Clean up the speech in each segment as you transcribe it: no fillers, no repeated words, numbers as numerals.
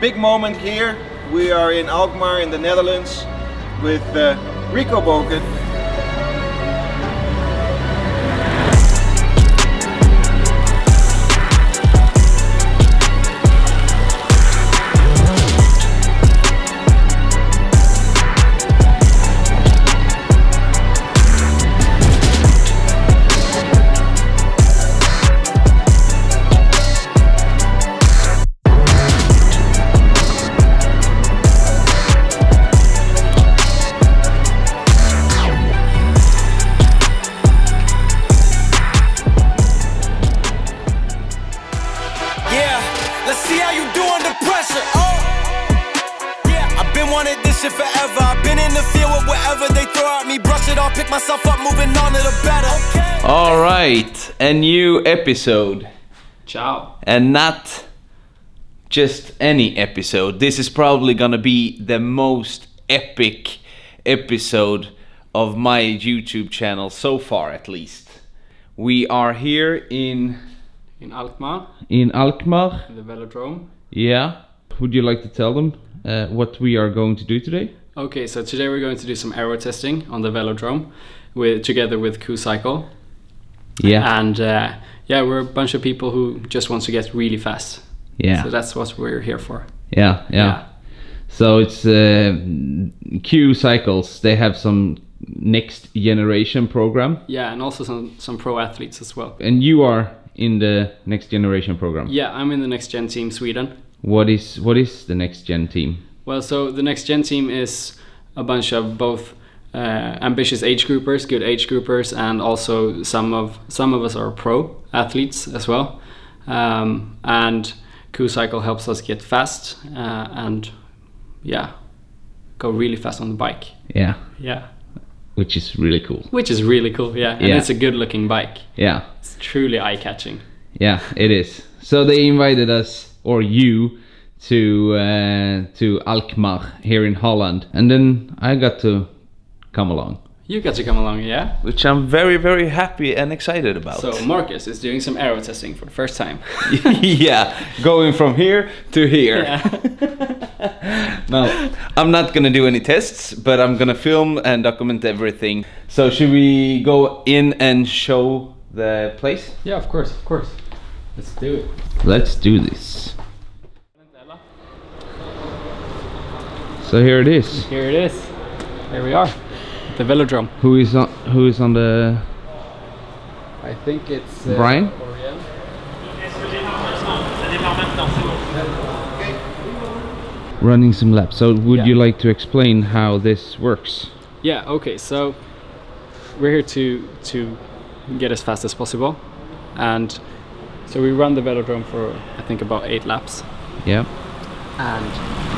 Big moment here. We are in Alkmaar in the Netherlands with Rico Bogen. Alright, a new episode. Ciao. And not just any episode. This is probably gonna be the most epic episode of my YouTube channel so far, at least. We are here in Alkmaar. In Alkmaar. In the velodrome. Yeah. Would you like to tell them what we are going to do today? Okay, so today we're going to do some aero testing on the velodrome together with Q Cycle. Yeah. And yeah, we're a bunch of people who just want to get really fast. Yeah. So that's what we're here for. Yeah, yeah. So it's Q Cycles, they have some next generation program. Yeah, and also some pro athletes as well. And you are in the next generation program? Yeah, I'm in the next gen team Sweden. What is the next gen team? Well, so the next gen team is a bunch of both ambitious age groupers, good age groupers, and also some of us are pro athletes as well. And Q Cycle helps us get fast and yeah, go really fast on the bike. Yeah. Yeah. Which is really cool. Which is really cool. Yeah. And it's a good looking bike. Yeah. It's truly eye catching. Yeah, it is. So they invited us, or you, to Alkmaar here in Holland, and then I got to come along. You got to come along, yeah? Which I'm very, very happy and excited about. So Marcus is doing some aero testing for the first time. Yeah, going from here to here. Yeah. No, I'm not gonna do any tests, but I'm gonna film and document everything. So should we go in and show the place? Yeah, of course, of course. Let's do it. Let's do this. So here it is. Here it is. Here we are. The velodrome. Who is on the? I think it's Brian. Running some laps. So would you like to explain how this works? Yeah. Okay. So we're here to get as fast as possible, and so we run the velodrome for I think about 8 laps. Yeah. And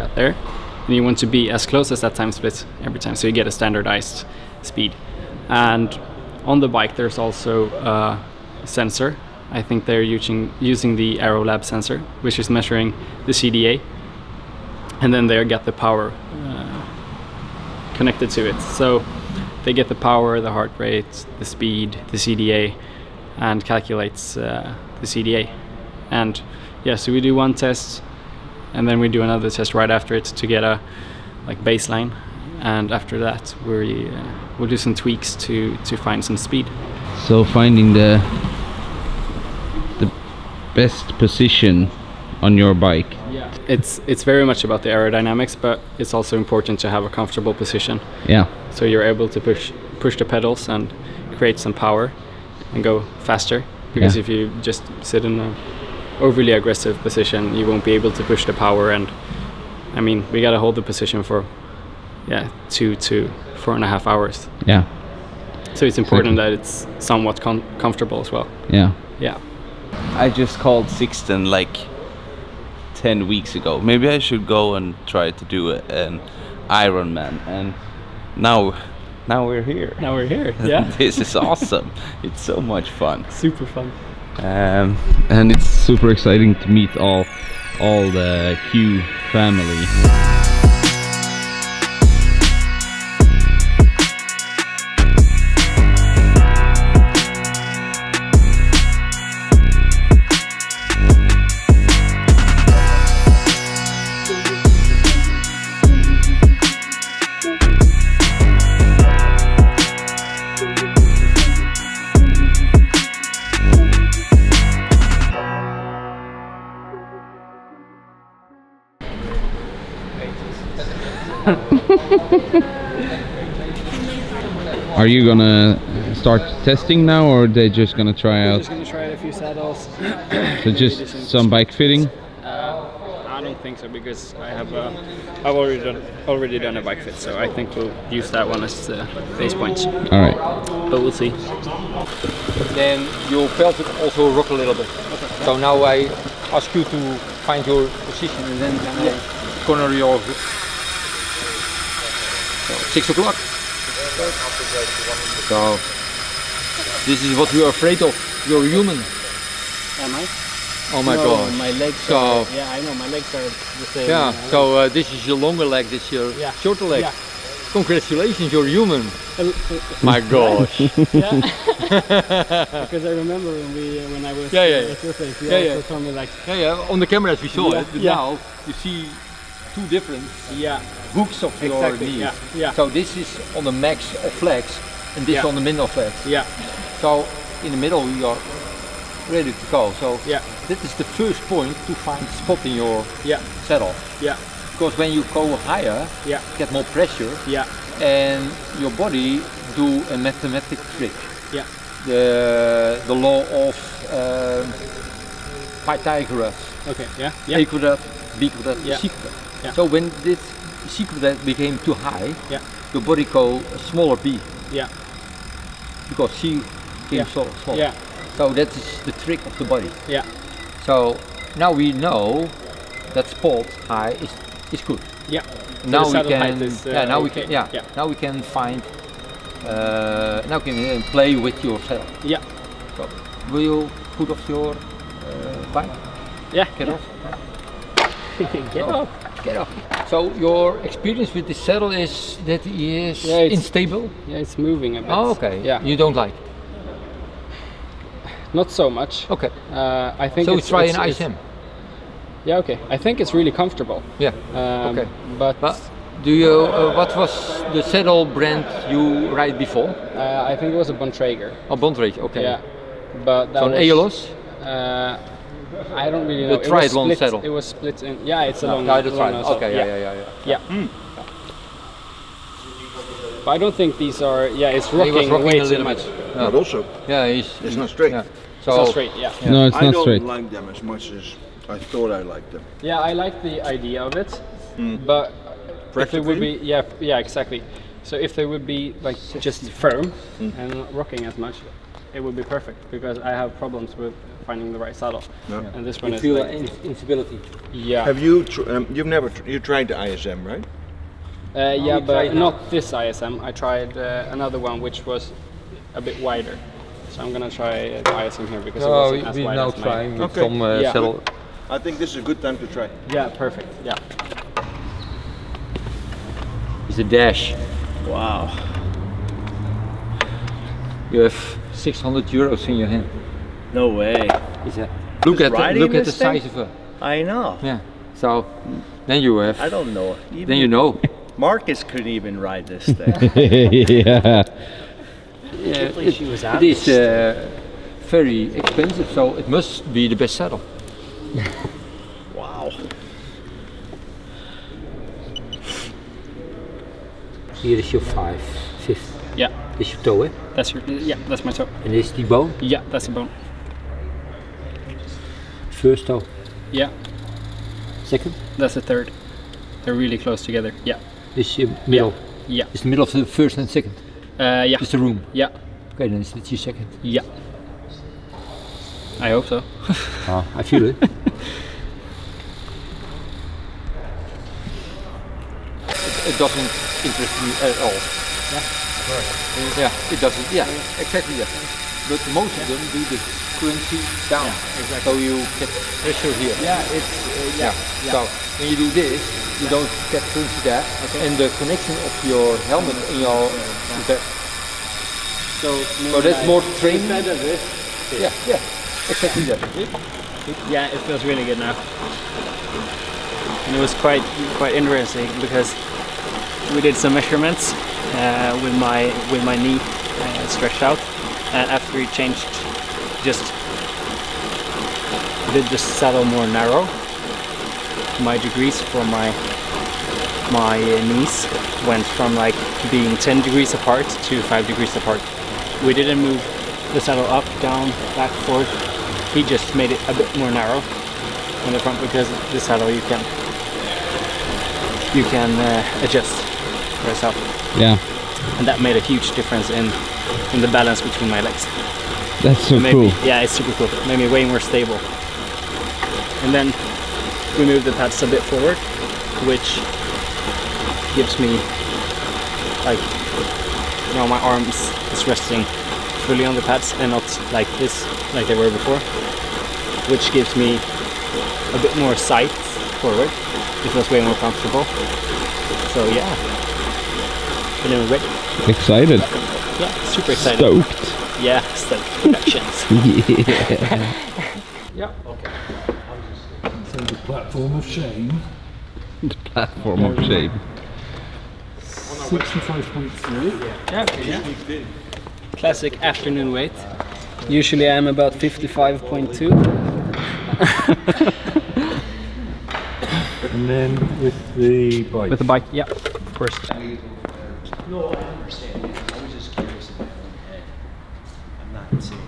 out there, and you want to be as close as that time split every time, so you get a standardized speed. And on the bike there's also a sensor. I think they're using the AeroLab sensor, which is measuring the CDA, and then they get the power connected to it. So they get the power, the heart rate, the speed, the CDA, and calculates the CDA. And yeah, so we do one test, and then we do another test right after it to get a like baseline, and after that we'll do some tweaks to find some speed. So finding the best position on your bike. Yeah, it's very much about the aerodynamics, but it's also important to have a comfortable position. Yeah. So you're able to push the pedals and create some power and go faster, because if you just sit in a overly aggressive position, you won't be able to push the power. And I mean, we gotta hold the position for 2 to 4.5 hours. Yeah. So it's important that it's somewhat comfortable as well. Yeah. Yeah. I just called Sixten like 10 weeks ago. Maybe I should go and try to do an Ironman. And now we're here. Now we're here. Yeah. This is awesome. It's so much fun. Super fun. And it's super exciting to meet all the Q family. Are you gonna start testing now, or are they just gonna try out? Just gonna try out a few saddles. So just some bike fitting? I don't think so, because I have I've already done a bike fit, so I think we'll use that one as the base point. All right, but we'll see. Then your belt will also rock a little bit. Okay. So now I ask you to find your position and then corner your. 6 o'clock. So this is what you are afraid of. You're human. Am I? Oh my God! My legs. So are, yeah, I know my legs are the same. Yeah. So this is your longer leg. This is your shorter leg. Yeah. Congratulations, you're human. My gosh. Because I remember when I was at your place, you also told me like on the camera as we saw it. But now you see two different hooks of your knees. Yeah. Yeah. So this is on the max of flex, and this on the min of flex. Yeah. So in the middle you are ready to go. So that is the first point to find spot in your saddle. Yeah. Because when you go higher, you get more pressure, and your body do a mathematic trick. Yeah. The law of Pythagoras. Okay. Yeah. A quadrat, b quadrat, c quadrat. Yeah. So when this c quadrat became too high, your body go a smaller b. Yeah. Because c became so small. Yeah. So that is the trick of the body. Yeah. So now we know that spot high is. It's good. Yeah. Now so we can. Is, now we can. Yeah. Now we can find. Now we can play with yourself. Yeah. So will you put off your bike? Yeah. Get off. Get off. Get off. So your experience with the saddle is that it is unstable. Yeah, it's moving a bit. Oh, okay. Yeah. You don't like. Not so much. Okay. I think. So we try an ISM. Yeah, okay. I think it's really comfortable. Yeah. Okay. But do you? What was the saddle brand you ride before? I think it was a Bontrager. Oh, Bontrager. Okay. Yeah. But that so an ALOS? I don't really know. The triathlon saddle. It was split in. Yeah, it's a long. No, the triathlon. Okay. Yeah. Mm. But I don't think these are. Yeah, it's rocking way too much. But also. Yeah, it's not straight. Yeah. So it's not straight. Yeah. No, it's not straight. I don't like them as much as. I thought I liked them. Yeah, I like the idea of it, but if it would be, exactly. So if they would be like just firm and not rocking as much, it would be perfect, because I have problems with finding the right saddle. No. And this one is like instability. Yeah. Have you? You tried the ISM, right? Yeah, but not this ISM. I tried another one which was a bit wider. So I'm gonna try the ISM here because it wasn't as wide as mine. We're now trying some saddle. I think this is a good time to try. Yeah, perfect. Yeah. It's a dash. Wow. You have 600 euros in your hand. No way. It's a, look at the size of her. I know. Yeah. So then you have. I don't know. Even then you know. Marcus couldn't even ride this thing. It is very expensive, so it must be the best saddle. Wow. Hier is your fifth. Yeah. Dit is je toe, hè? That's your. Yeah, that's my toe. En dit is die bone? Yeah, that's the bone. First toe. Yeah. Second? That's the third. They're really close together. Yeah. This is your middle. Yeah. It's the middle of the first and second. Yeah. It's the room. Yeah. Okay, then it's your second. Yeah. I hope so. I feel it. It doesn't interest me at all. Yeah, it doesn't. Yeah, exactly that. But most of them do the currency down, so you get pressure here. Yeah, it's So when you do this, you don't get currency there, and the connection of your helmet and your so that's more training. Yeah, yeah. Exactly that. Yeah, it feels really good now. And it was quite interesting because we did some measurements with my knee stretched out, and after we changed, did the saddle more narrow. My degrees for my my knees went from like being 10 degrees apart to 5 degrees apart. We didn't move the saddle up, down, back, forth. He just made it a bit more narrow on the front because the saddle you can adjust for yourself. Yeah. And that made a huge difference in the balance between my legs. That's so cool. Yeah, it's super cool. Made me way more stable. And then we moved the pads a bit forward, which gives me like, you know, my arms is resting fully on the pads and not like this, like they were before, which gives me a bit more sight forward. It feels way more comfortable. So yeah, feeling ready. Excited. Yeah, super excited. Stoked. Yeah, stoked. Productions. Yeah. Yeah. Okay. So the platform of shame. The platform of shame. 65.3. Yeah. Yeah. Classic afternoon weight. Usually I'm about 55.2. And then with the bike. With the bike, yeah. First. No, I understand. I was just curious about my head. I'm not seeing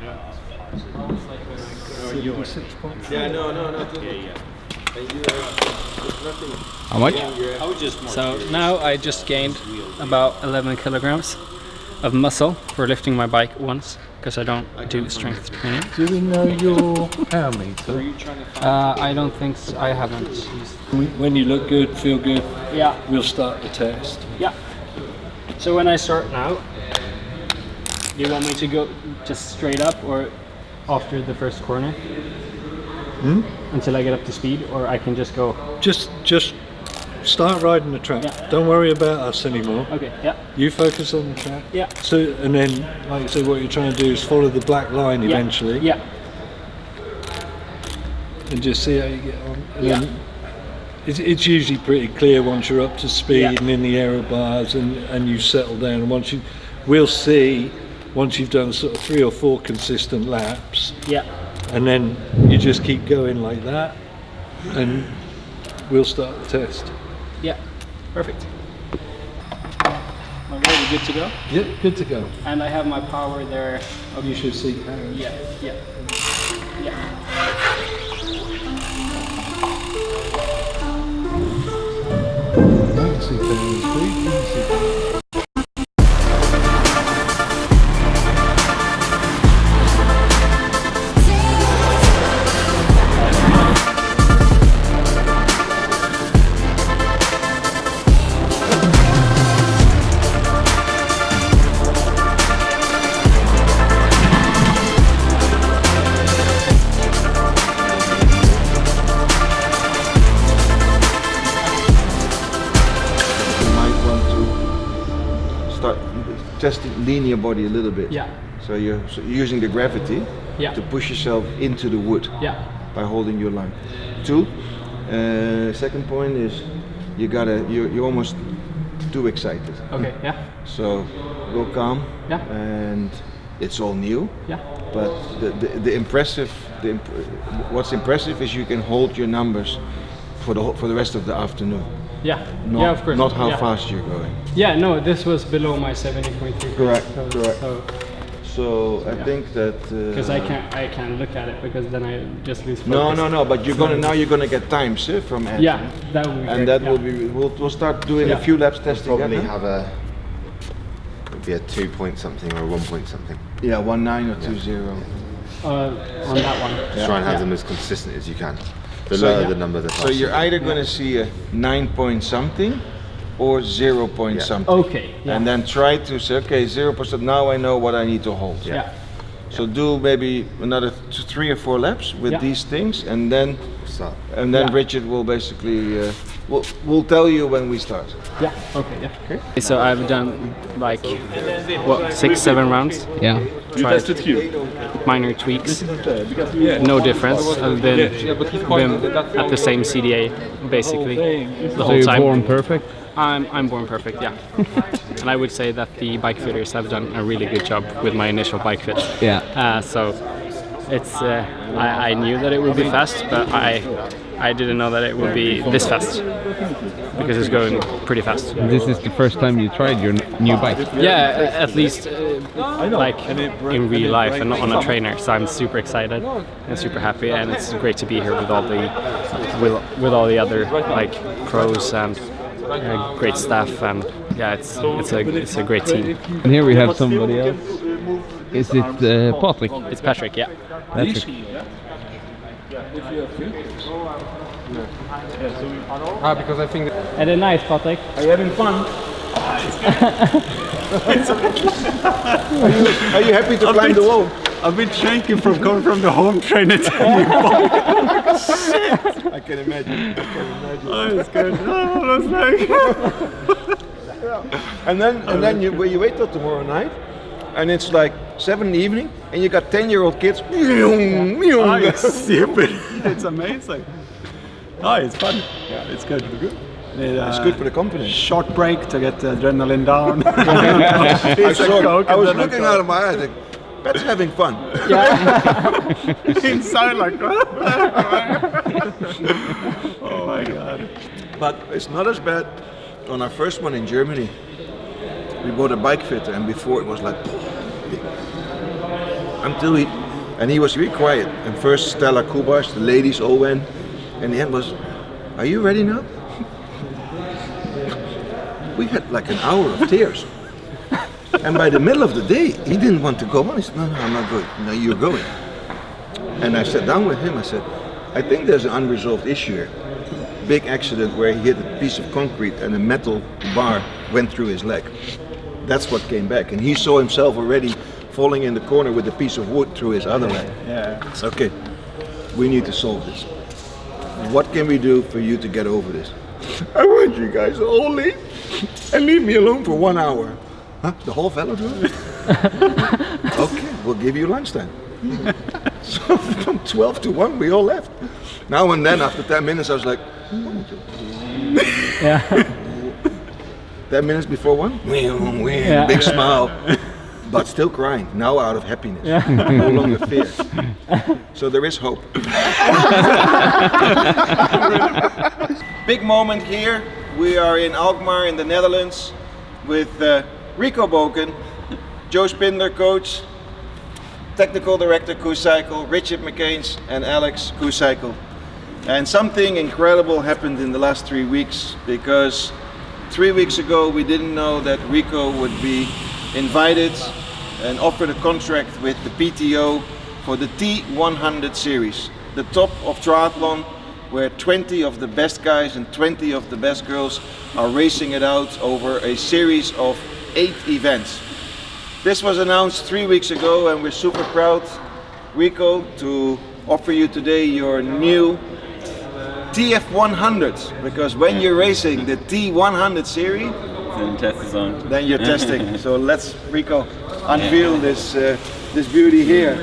anything. 6.3. Yeah, no. Yeah, yeah. How much? So now I just gained about 11 kilograms of muscle for lifting my bike once, because I don't do strength training. Do we know your power meter? I don't think so. I haven't. When you look good, feel good, yeah, we'll start the test. Yeah. So when I start now, do you want me to go just straight up or after the first corner? Hmm? Until I get up to speed, or I can just go. Just start riding the track. Yeah. Don't worry about us anymore. Okay. Yeah. You focus on the track. Yeah. So and then, like you say, what you're trying to do is follow the black line eventually. Yeah. And just see how you get on. And yeah. Then it's usually pretty clear once you're up to speed and in the aero bars, and you settle down. And once you, we'll see, once you've done sort of 3 or 4 consistent laps. Yeah. And then you just keep going like that, and we'll start the test. Yeah, perfect. Am I ready? Good to go? Yep, yeah, good to go. And I have my power there. Okay. You should see. Yeah. Just lean your body a little bit. Yeah. So you're using the gravity to push yourself into the wood by holding your line. 2. Second point is you're almost too excited. Okay. Yeah. So go calm. Yeah. And it's all new. Yeah. But what's impressive is you can hold your numbers for the rest of the afternoon. Yeah. Of course. Not how fast you're going. Yeah, no, this was below my 70.3. Correct. So, correct. So I think that because I can't look at it, because then I just lose focus. No. But now you're gonna get times from Ed. Yeah, that will be. And great. That will be. We'll start doing a few laps testing. We'll probably have a 2 point something or a 1 point something. Yeah, 1.9 or 2.0. On that one. Yeah. Try and have them as consistent as you can. The lower the number, the faster. So you're either going to see a 9 point something or 0 point something. Okay. Yeah. And then try to say, okay, 0%. Now I know what I need to hold. Yeah. So do maybe another 3 or 4 laps with these things, and then stop. And then Richard will basically we'll tell you when we start. Yeah. Okay. Yeah. Okay. So I've done like what 6-7 rounds. Yeah. Tried minor tweaks, no difference, and then at the same CDA basically the whole time. Born perfect. I'm born perfect, yeah. And I would say that the bike fitters have done a really good job with my initial bike fit. Yeah. So it's I knew that it would be fast, but I didn't know that it would be this fast, because it's going pretty fast. This is the first time you tried your new bike? Yeah, at least like in real life and not on a trainer. So I'm super excited and super happy, and it's great to be here with all the with all the other like pros and great staff, and yeah, it's a great team. And here we have somebody else. Is it Patrick? It's Patrick, yeah. Patrick. Because I think. And then nice, Patrick. Are you having fun? Are you happy to climb the wall? I've been shaking from coming from the home train at Shit! I can imagine. Oh, it's good. Oh, that's and then you wait till tomorrow night, and it's like 7 in the evening, and you got 10-year-old kids. Oh, it's stupid. It's amazing. Oh, it's fun. Yeah, it's good. It's good for the company. Short break to get the adrenaline down. I was looking out of my eyes. Like, Pat's having fun. Yeah. Inside like. Oh my god. But it's not as bad. On our first one in Germany, we bought a bike fitter, and before it was like until he and he was really quiet. And first Stella Kubash, the ladies all went, and the end was, "Are you ready now?" We had like an hour of tears, and by the middle of the day, he didn't want to go on. He said, "No, no, I'm not going. No, you're going." And I sat down with him. I said, "I think there's an unresolved issue here." Big accident where he hit a piece of concrete and a metal bar went through his leg. That's what came back, and he saw himself already falling in the corner with a piece of wood through his other leg. Yeah. Okay, we need to solve this. What can we do for you to get over this? I want you guys all leave and leave me alone for 1 hour. Huh? The whole velodrome? Okay, we'll give you lunchtime. So from 12 to 1 we all left. Now and then after 10 minutes I was like, yeah. 10 minutes before 1? Yeah. Big smile, but still crying, now out of happiness, yeah. No longer fear. So there is hope. Big moment here, we are in Alkmaar in the Netherlands with Rico Bogen, Joe Spinder, coach, technical director Q Cycle, Richard McCains and Alex Q Cycle. And something incredible happened in the last 3 weeks, because 3 weeks ago we didn't know that Rico would be invited and offered a contract with the PTO for the T100 series, the top of triathlon, where 20 of the best guys and 20 of the best girls are racing it out over a series of 8 events. This was announced 3 weeks ago, and we're super proud, Rico, to offer you today your new TF100, because when you're racing the T100 series, then you're testing. So let's, Rico, unveil this this beauty here.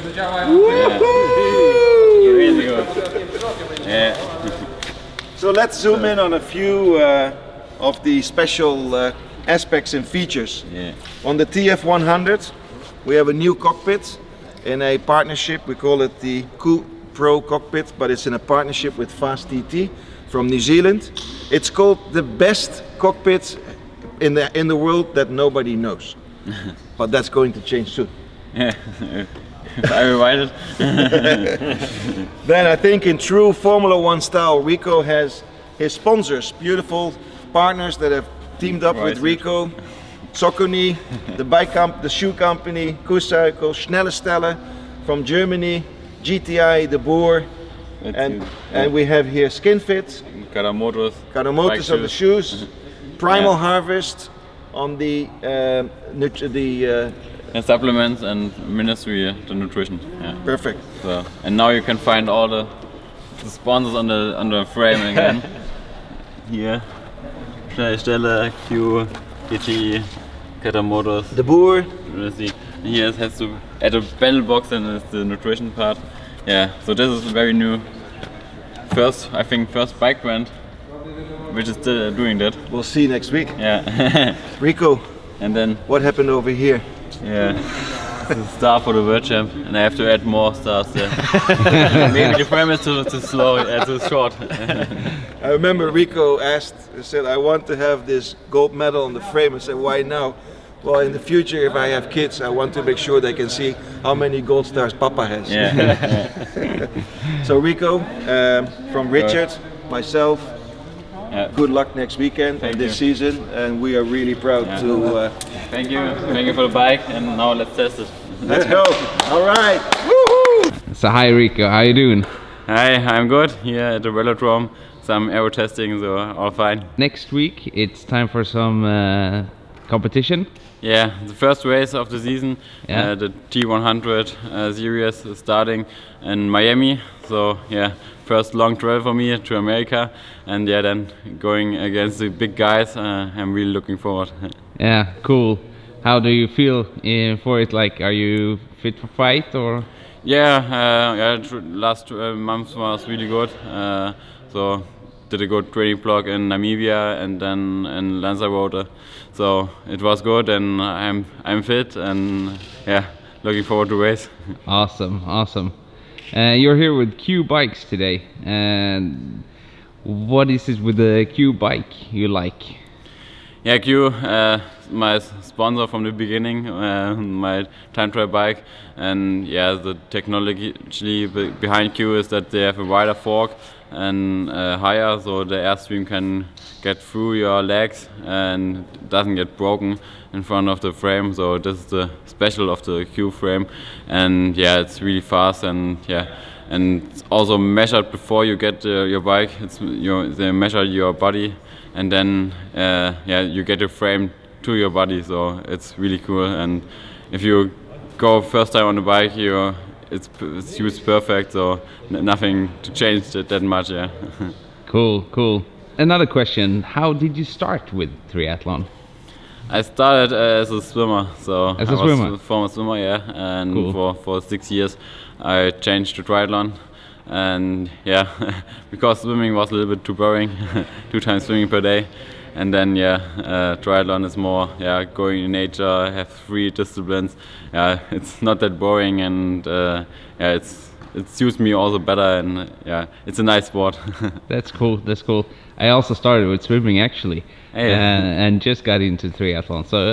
So let's zoom in on a few of the special aspects and features. Yeah. On the TF100, we have a new cockpit in a partnership. We call it the Q-Pro cockpit, but it's in a partnership with Fast TT from New Zealand. It's called the best cockpit in the world that nobody knows, but that's going to change soon. Yeah. I revised it. Then I think in true Formula One style, Rico has his sponsors, beautiful partners that have teamed up with Rico, Zocconi, the bike camp, the shoe company, Q Cycle, Schnelle Stelle from Germany, GTI, the Boer, and we have here Skinfits, Karamotus on the shoes, Primal Harvest on the and supplements, and Ministry the nutrition. Yeah. Perfect. So, and now you can find all the sponsors on the frame again. Yeah. Schnelle Stelle, Q, GTI, Karamotus, the Boer. Here it has to add a battle box, and it's the nutrition part. Yeah, so this is very new. First bike brand which is still doing that. We'll see next week. Yeah. Rico. And then what happened over here? Yeah. It's a star for the world champ, and I have to add more stars there. Maybe the frame is too slow, too short. I remember Rico asked, said, I want to have this gold medal on the frame. I said, why now? Well, in the future, if I have kids, I want to make sure they can see how many gold stars Papa has. Yeah. So Rico, from Richard, myself, good luck next weekend and this season, and we are really proud to... Thank you. Thank you for the bike, and now let's test it. Let's go. All right. Woohoo! So hi Rico, how you doing? Hi, I'm good here at the velodrome. Some aero testing, so all fine. Next week, it's time for some competition. Yeah, the first race of the season, the T100 series is starting in Miami. So yeah, first long trail for me to America, and yeah, then going against the big guys, I'm really looking forward. Yeah, cool. How do you feel for it? Like, are you fit for fight or? Yeah, last month was really good. So did a good training block in Namibia and then in Lanzarote, so it was good, and I'm fit, and yeah, looking forward to race. Awesome, awesome. You're here with Q bikes today, and what is it with the Q bike you like? Yeah, Q, my sponsor from the beginning, my time trial bike, and yeah, the technology behind Q is that they have a wider fork and higher, so the airstream can get through your legs and doesn't get broken in front of the frame. So this is the special of the Q frame, and yeah, it's really fast, and yeah, and it's also measured before you get your bike. It's they measure your body, and then yeah, you get a frame to your body, so it's really cool. And if you go first time on the bike, you it's used perfect, so nothing to change it that much. Yeah. Cool, cool. Another question: how did you start with triathlon? I started as a swimmer, so as a swimmer, former swimmer, yeah, and cool. for 6 years I changed to triathlon, and yeah, because swimming was a little bit too boring, 2 times swimming per day. And then yeah, triathlon is more going in nature, have 3 disciplines. It's not that boring, and yeah, it suits me also better, and yeah, it's a nice sport. That's cool, that's cool. I also started with swimming actually, and just got into triathlon, so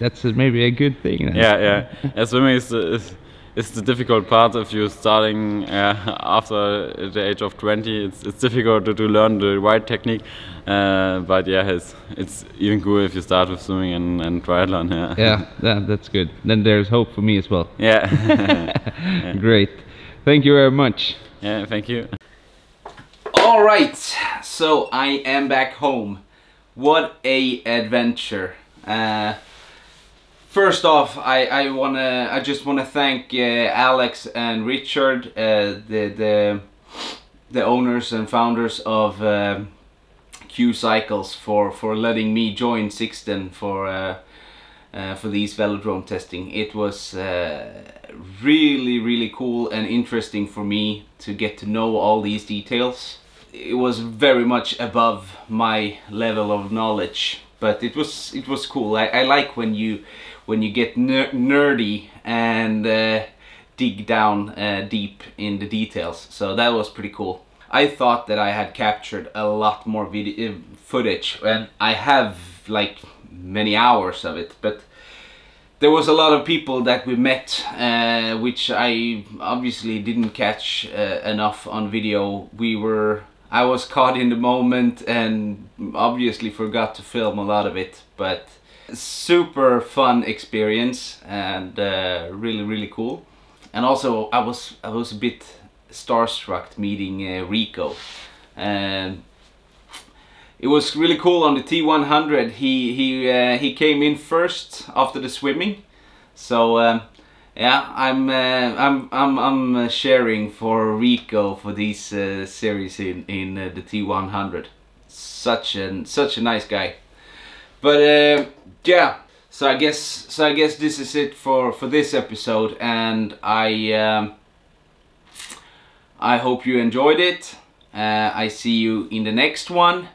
that's maybe a good thing. Then. Yeah, yeah. Swimming is the difficult part. If you're starting after the age of 20, it's difficult to learn the right technique, but yeah, it's even cool if you start with swimming and triathlon. Yeah. Yeah, that's good. Then there's hope for me as well. Yeah. Yeah. Great. Thank you very much. Yeah, thank you. All right, so I am back home. What a adventure. First off, I just wanna thank Alex and Richard, the owners and founders of Q Cycles, for letting me join Sixten for these velodrome testing. It was really cool and interesting for me to get to know all these details. It was very much above my level of knowledge, but it was cool. I like when you get nerdy and dig down deep in the details, so that was pretty cool. I thought that I had captured a lot more video footage, and I have like many hours of it, but there was a lot of people that we met, which I obviously didn't catch enough on video. I was caught in the moment and obviously forgot to film a lot of it, but super fun experience, and really cool. And also I was a bit starstruck meeting Rico, and it was really cool on the T100. He came in first after the swimming, so yeah, I'm sharing for Rico for these series in the T100. Such a nice guy. But yeah, so I guess this is it for this episode, and I hope you enjoyed it. I see you in the next one.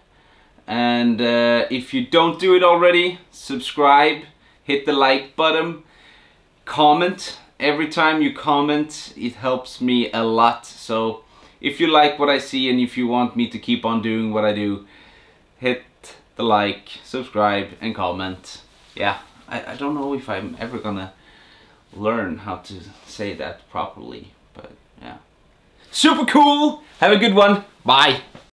And if you don't do it already, subscribe, hit the like button, Comment. Every time you comment, it helps me a lot. So if you like what I see and if you want me to keep on doing what I do, hit the like, subscribe and comment. Yeah, I don't know if I'm ever gonna learn how to say that properly, but yeah. Super cool! Have a good one! Bye!